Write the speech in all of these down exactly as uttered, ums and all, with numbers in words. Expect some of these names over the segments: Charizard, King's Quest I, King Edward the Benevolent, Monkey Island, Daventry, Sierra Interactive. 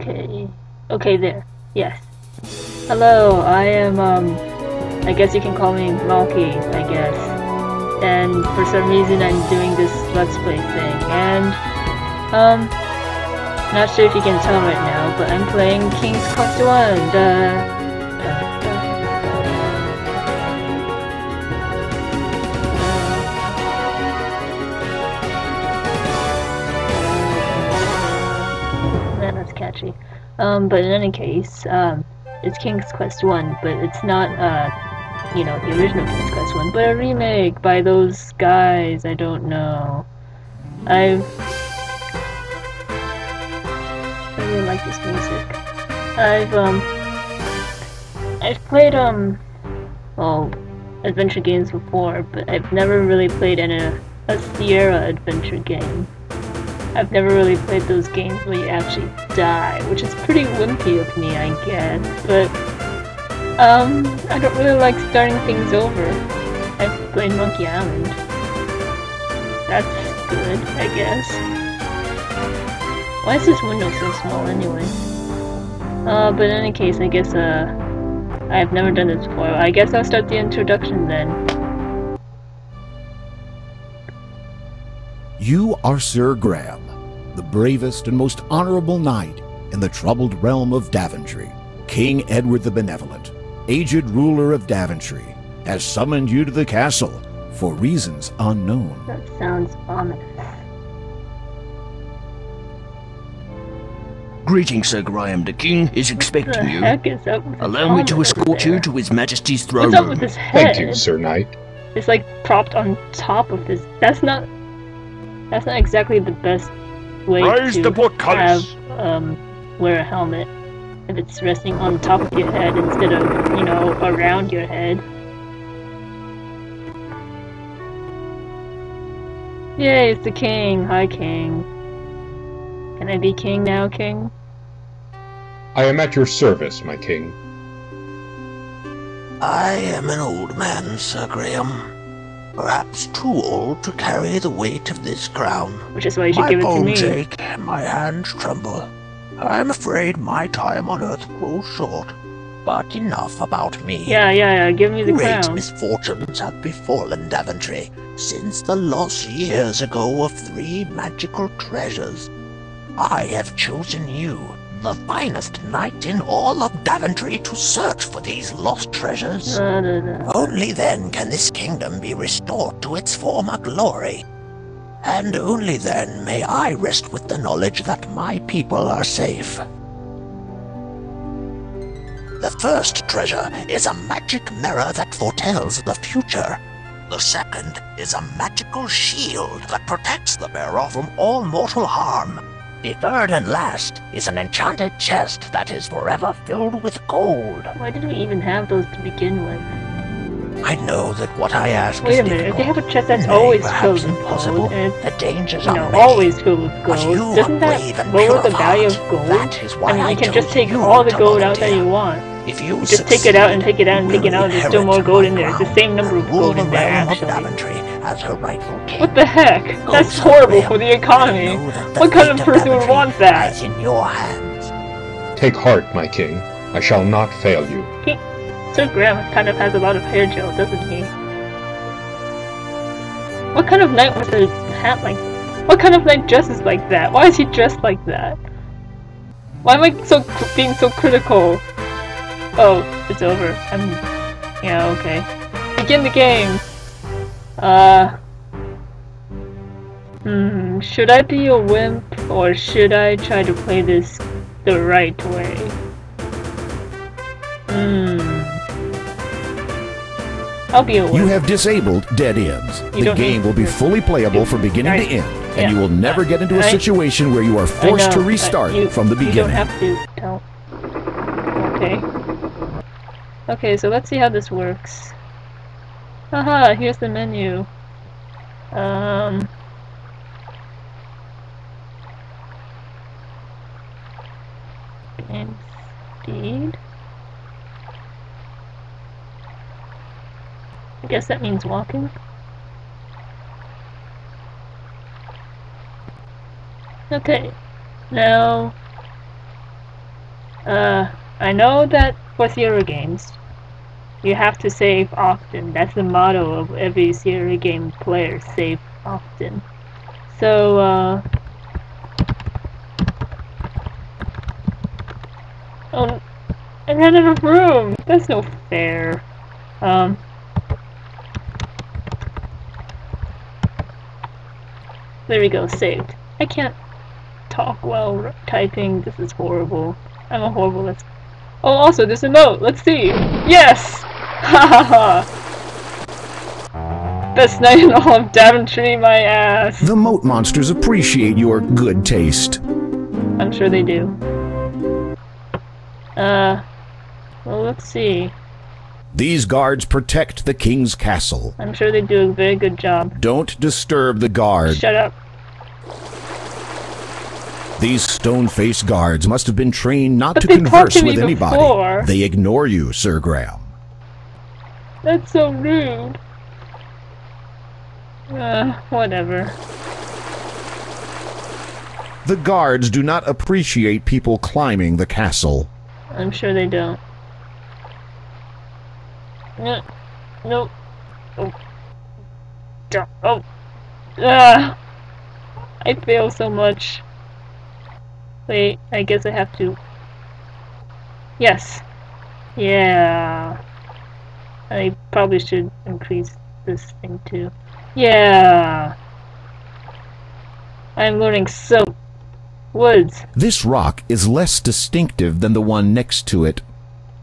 Okay. Okay, there. Yes. Hello, I am, um, I guess you can call me Monkey, I guess. And for some reason I'm doing this Let's Play thing, and, um, not sure if you can tell right now, but I'm playing King's Quest I, uh, Um, but in any case, um, it's King's Quest one, but it's not, uh, you know, the original King's Quest one, but a remake by those guys, I don't know. I've... I really like this music. I've, um... I've played, um... well, adventure games before, but I've never really played in a, a Sierra adventure game. I've never really played those games where you actually die, which is pretty wimpy of me, I guess, but um, I don't really like starting things over. I've played Monkey Island. That's good, I guess. Why is this window so small anyway? Uh, but in any case, I guess, uh, I've never done this before. I guess I'll start the introduction then. You are Sir Graham, the bravest and most honorable knight in the troubled realm of Daventry. King Edward the Benevolent, aged ruler of Daventry, has summoned you to the castle for reasons unknown. That sounds ominous. Greetings, Sir Graham. The King is expecting you. Allow me to escort you to His Majesty's throne room. Thank you, Sir Knight. It's like propped on top of this. That's not... That's not exactly the best way Rise to have, um, wear a helmet, if it's resting on top of your head instead of, you know, around your head. Yay, it's the King! Hi, King. Can I be King now, King? I am at your service, my King. I am an old man, Sir Graham. Perhaps too old to carry the weight of this crown. Which is why you should give it to me. My bones ache and my hands tremble. I'm afraid my time on Earth grows short. But enough about me. Yeah, yeah, yeah. Give me the crown. Great misfortunes have befallen Daventry since the loss years ago of three magical treasures. I have chosen you, the finest knight in all of Daventry, to search for these lost treasures. No, no, no. Only then can this kingdom be restored to its former glory. And only then may I rest with the knowledge that my people are safe. The first treasure is a magic mirror that foretells the future. The second is a magical shield that protects the bearer from all mortal harm. The third and last is an enchanted chest that is forever filled with gold. Why did we even have those to begin with? I know that what I ask Wait is difficult. Wait a minute, if they have a chest that's always filled with gold, and the dangers you know, are many, always filled with gold, doesn't that lower the value of gold? That is why I mean, I you can just take all the gold out that you want. If you just succeed, take it out and take it out and take it out, and there's still more gold in there. It's the same number of gold in there, actually. As her rightful king. What the heck? That's horrible for the economy. What kind of person would want that? In your hands. Take heart, my king. I shall not fail you. He, Sir Graham kind of has a lot of hair gel, doesn't he? What kind of knight was a hat like that? What kind of knight dresses like that? Why is he dressed like that? Why am I so being so critical? Oh, it's over. I'm... yeah, okay. Begin the game! Uh, hmm, should I be a wimp, or should I try to play this the right way? Hmm, I'll be a wimp. You have disabled dead ends. You the game will be fully playable from beginning right. to end, and yeah. you will never get into a situation I, where you are forced to restart I, you, from the beginning. You don't have to tell. Okay. Okay, so let's see how this works. Haha, here's the menu. Um, games feed. I guess that means walking. Okay, now Uh, I know that for Sierra games, you have to save often. That's the motto of every Sierra game player, save often. So, uh... oh, I ran out of room! That's no fair. Um... There we go, saved. I can't talk while typing, this is horrible. I'm a horrible let's- Oh, also, there's a note! Let's see! Yes! Ha ha! Best night in all of Daventry, my ass! The moat monsters appreciate your good taste. I'm sure they do. Uh... Well, let's see. These guards protect the king's castle. I'm sure they do a very good job. Don't disturb the guard. Shut up. These stone-faced guards must have been trained not but to converse to with anybody. Before. They ignore you, Sir Graham. That's so rude. Uh, whatever. The guards do not appreciate people climbing the castle. I'm sure they don't. No, no, oh, oh, ah, I fail so much. Wait, I guess I have to. Yes, yeah. I probably should increase this thing too. Yeah, I'm learning so. Woods. This rock is less distinctive than the one next to it.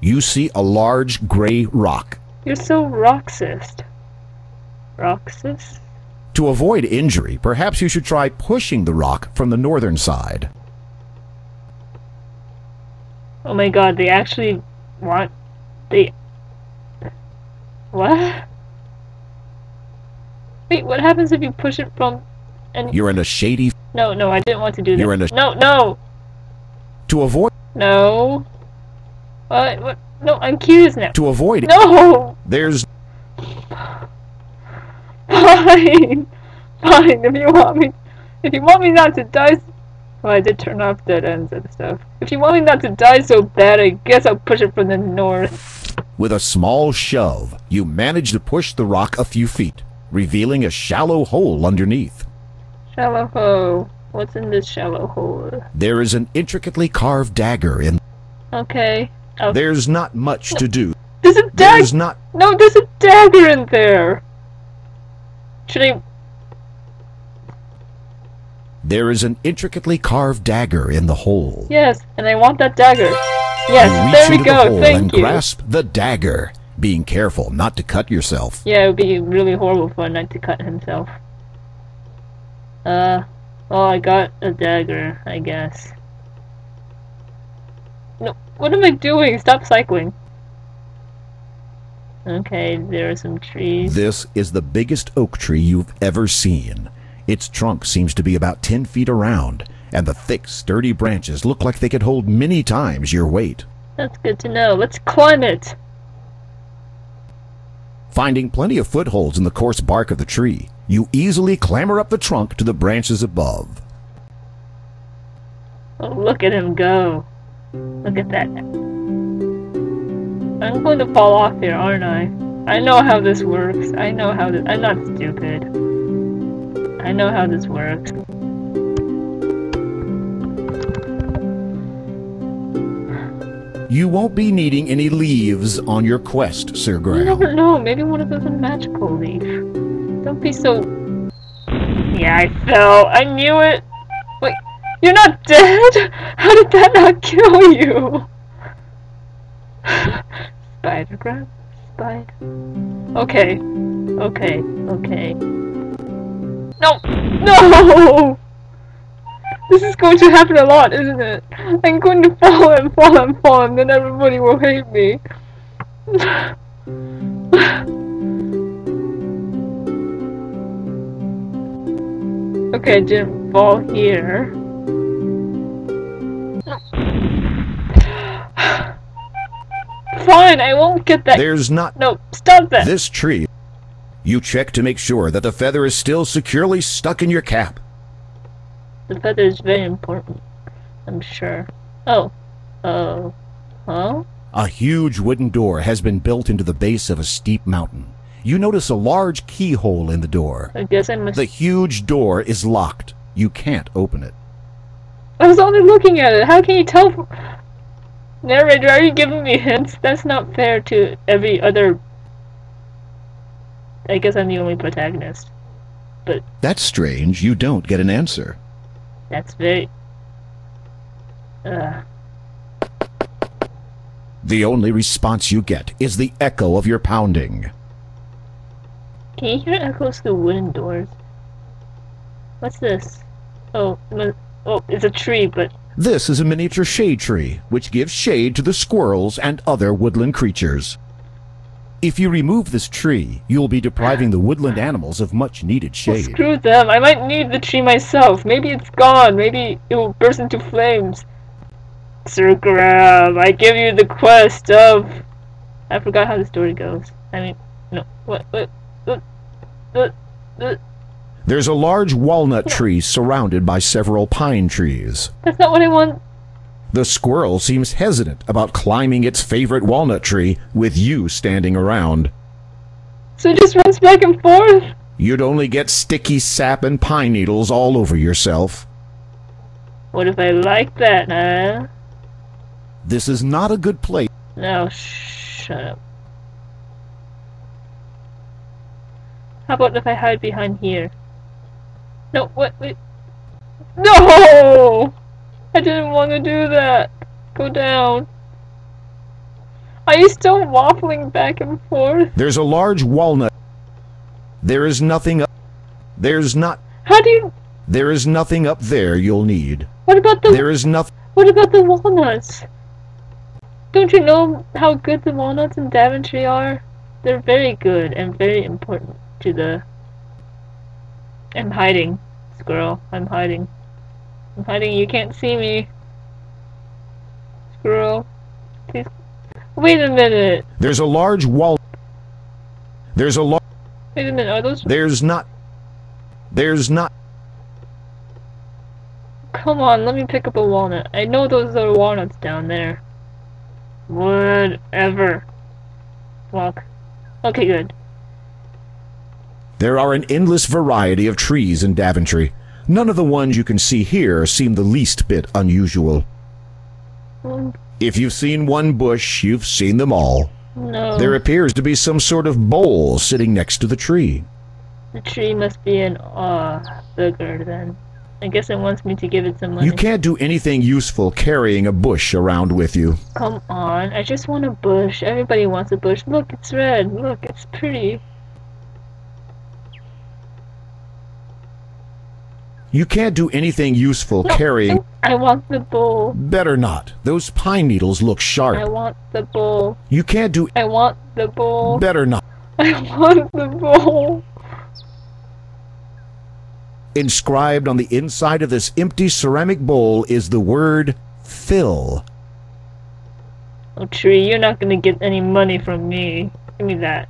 You see a large gray rock. You're so roxist. Roxist? To avoid injury, perhaps you should try pushing the rock from the northern side. Oh my god, they actually want... They... What? Wait, what happens if you push it from... And... You're in a shady... No, no, I didn't want to do that. You're in a... No, no! To avoid... No... What? What? No, I'm curious now. To avoid it. No! There's... Fine! Fine, if you want me... If you want me not to die... Well, I did turn off dead ends and stuff. If you want me not to die so bad, I guess I'll push it from the north. With a small shove, you manage to push the rock a few feet, revealing a shallow hole underneath. Shallow hole. What's in this shallow hole? There is an intricately carved dagger in... Okay. Oh. There's not much no. to do. There's a dagger! There's not- No, there's a dagger in there! Should I- There is an intricately carved dagger in the hole. Yes, and I want that dagger. Yes, there we go, the thank and you! Grasp the dagger, being careful not to cut yourself. Yeah, it would be really horrible for a knight to cut himself. Uh, well, I got a dagger, I guess. No, what am I doing? Stop cycling. Okay, there are some trees. This is the biggest oak tree you've ever seen. Its trunk seems to be about ten feet around, and the thick, sturdy branches look like they could hold many times your weight. That's good to know. Let's climb it! Finding plenty of footholds in the coarse bark of the tree, you easily clamber up the trunk to the branches above. Oh, look at him go. Look at that. I'm going to fall off here, aren't I? I know how this works. I know how this- I'm not stupid. I know how this works. You won't be needing any leaves on your quest, Sir Graham. You never know. Maybe one of those is a magical leaf. Don't be so... Yeah, I fell. I knew it. Wait. You're not dead? How did that not kill you? Spider grab? Spider. Okay. Okay. Okay. No! No! This is going to happen a lot, isn't it? I'm going to fall and fall and fall and then everybody will hate me. Okay, I didn't fall here. Fine, I won't get that. There's not. No, stop that. This tree. You check to make sure that the feather is still securely stuck in your cap. The feather is very important, I'm sure. Oh, Oh. Uh, huh? A huge wooden door has been built into the base of a steep mountain. You notice a large keyhole in the door. I guess I must... The huge door is locked. You can't open it. I was only looking at it. How can you tell from... Narrator, are you giving me hints? That's not fair to every other... I guess I'm the only protagonist. But... That's strange. You don't get an answer. That's very... Ugh. The only response you get is the echo of your pounding. Can you hear echoes through wooden doors? What's this? Oh, oh, it's a tree, but... This is a miniature shade tree, which gives shade to the squirrels and other woodland creatures. If you remove this tree, you'll be depriving the woodland animals of much-needed shade. Well, screw them. I might need the tree myself. Maybe it's gone. Maybe it will burst into flames. Sir Graham, I give you the quest of... I forgot how the story goes. I mean, no. What? What? What? What? What? There's a large walnut tree surrounded by several pine trees. That's not what I want. The squirrel seems hesitant about climbing its favorite walnut tree with you standing around. So it just runs back and forth? You'd only get sticky sap and pine needles all over yourself. What if I like that, huh? This is not a good place. No, shut up. How about if I hide behind here? No, what? Wait. No! I didn't want to do that. Go down. Are you still waffling back and forth? There's a large walnut. There is nothing up. There's not. How do you? There is nothing up there you'll need. What about the? There is nothing. What about the walnuts? Don't you know how good the walnuts in Daventry are? They're very good and very important to the. I'm hiding, squirrel. I'm hiding. I'm hiding. You can't see me, squirrel. Please. Wait a minute. There's a large wall. There's a large. Wait a minute. Are those? There's not. There's not. Come on. Let me pick up a walnut. I know those are walnuts down there. Whatever. Walk. Okay. Good. There are an endless variety of trees in Daventry. None of the ones you can see here seem the least bit unusual. Mm. If you've seen one bush, you've seen them all. No. There appears to be some sort of bowl sitting next to the tree. The tree must be an aw booger, then. I guess it wants me to give it some money. You can't do anything useful carrying a bush around with you. Come on, I just want a bush. Everybody wants a bush. Look, it's red. Look, it's pretty. You can't do anything useful no, carrying... I want the bowl. Better not. Those pine needles look sharp. I want the bowl. You can't do... I want the bowl. Better not. I want the bowl. Inscribed on the inside of this empty ceramic bowl is the word fill. Oh, tree, you're not going to get any money from me. Give me that.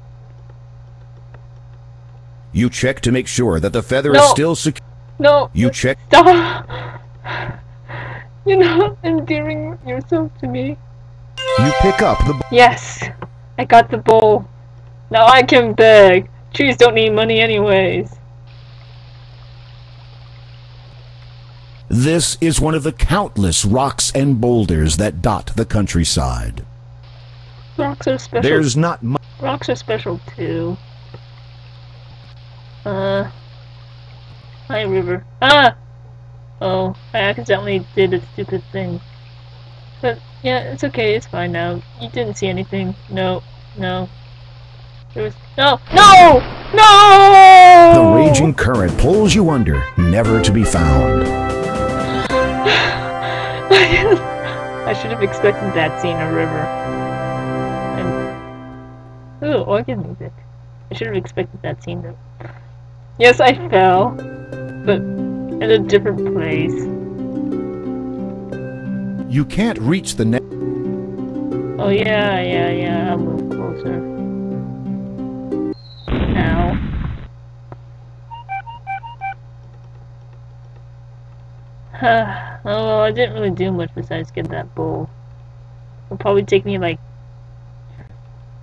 You check to make sure that the feather no. is still secure. No, you check. Stop. You're not endearing yourself to me. You pick up the. Yes, I got the bowl. Now I can beg. Trees don't need money, anyways. This is one of the countless rocks and boulders that dot the countryside. Rocks are special. There's not much. Rocks are special too. Uh. Hi, river. Ah! Oh, I accidentally did a stupid thing. But, yeah, it's okay, it's fine now. You didn't see anything. No, no. There was... No! No! No! The raging current pulls you under, never to be found. I should have expected that scene, a river. And... Ooh, organ music. I should have expected that scene, though. Yes, I fell. But in a different place. You can't reach the net. Oh yeah, yeah, yeah. I'll move closer. Now. Oh well, I didn't really do much besides get that bowl. It'll probably take me like...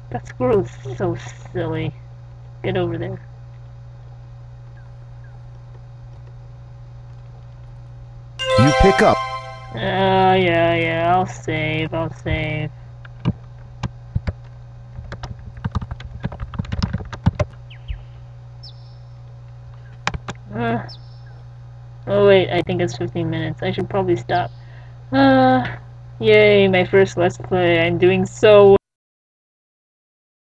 That squirrel is so silly. Get over there. You pick up. Oh, uh, yeah, yeah. I'll save. I'll save. Uh, oh, wait. I think it's fifteen minutes. I should probably stop. Uh, yay, my first Let's Play. I'm doing so